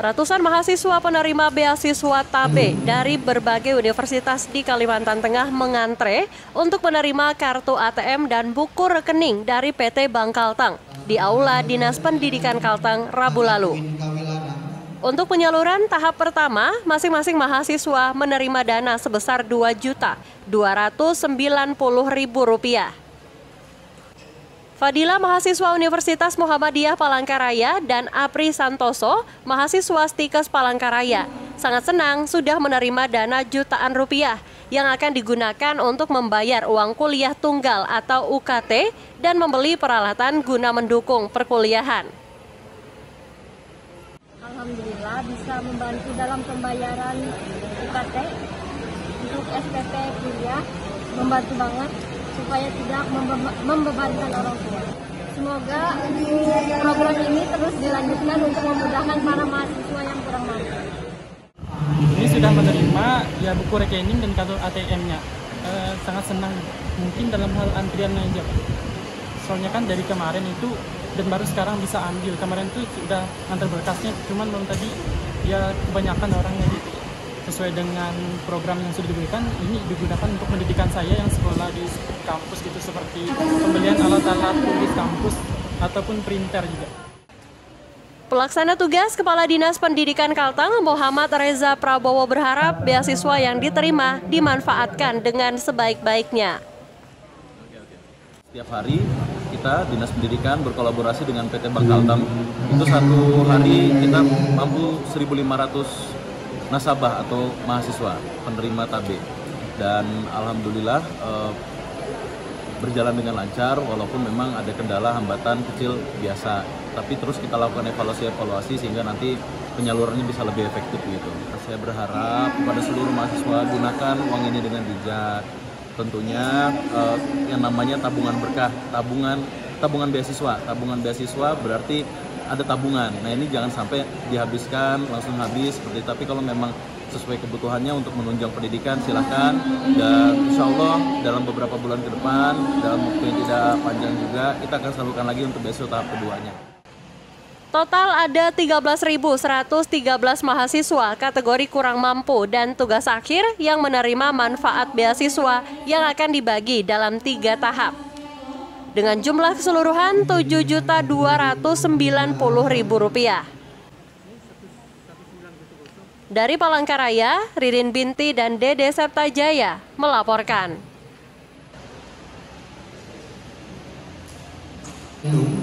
Ratusan mahasiswa penerima beasiswa TABE dari berbagai universitas di Kalimantan Tengah mengantre untuk menerima kartu ATM dan buku rekening dari PT Bank Kalteng di Aula Dinas Pendidikan Kalteng Rabu lalu. Untuk penyaluran tahap pertama, masing-masing mahasiswa menerima dana sebesar Rp2.290.000. Fadila, mahasiswa Universitas Muhammadiyah Palangkaraya, dan Apri Santoso, mahasiswa STIKES Palangkaraya, sangat senang sudah menerima dana jutaan rupiah yang akan digunakan untuk membayar uang kuliah tunggal atau UKT dan membeli peralatan guna mendukung perkuliahan. Alhamdulillah bisa membantu dalam pembayaran UKT untuk SPP kuliah, membantu banget supaya tidak membebankan orang tua. Semoga program ini terus dilanjutkan untuk memudahkan para mahasiswa yang kurang mampu. Ini sudah menerima ya buku rekening dan kartu ATM-nya. Sangat senang, mungkin dalam hal antrian aja. Soalnya kan dari kemarin itu dan baru sekarang bisa ambil. Kemarin itu sudah antar berkasnya, cuman belum tadi ya kebanyakan orangnya gitu. Sesuai dengan program yang sudah diberikan, ini digunakan untuk pendidikan saya yang sekolah di kampus gitu, seperti pembelian alat-alat tulis kampus ataupun printer juga. Pelaksana tugas Kepala Dinas Pendidikan Kalteng Muhammad Reza Prabowo berharap beasiswa yang diterima dimanfaatkan dengan sebaik-baiknya. Setiap hari kita Dinas Pendidikan berkolaborasi dengan PT Bank Kalteng. Itu satu hari kita mampu 1.500 nasabah atau mahasiswa penerima TABE, dan alhamdulillah berjalan dengan lancar walaupun memang ada kendala hambatan kecil biasa, tapi terus kita lakukan evaluasi sehingga nanti penyalurannya bisa lebih efektif gitu. Saya berharap kepada seluruh mahasiswa, gunakan uang ini dengan bijak, tentunya yang namanya tabungan berkah, tabungan beasiswa berarti ada tabungan. Nah ini jangan sampai dihabiskan, langsung habis seperti, tapi kalau memang sesuai kebutuhannya untuk menunjang pendidikan silahkan, dan insya Allah dalam beberapa bulan ke depan, dalam waktu yang tidak panjang juga, kita akan salurkan lagi untuk beasiswa tahap keduanya. Total ada 13.113 mahasiswa kategori kurang mampu dan tugas akhir yang menerima manfaat beasiswa yang akan dibagi dalam 3 tahap. Dengan jumlah keseluruhan Rp7.290.000. Dari Palangkaraya, Ririn Binti dan Dede Sertajaya melaporkan.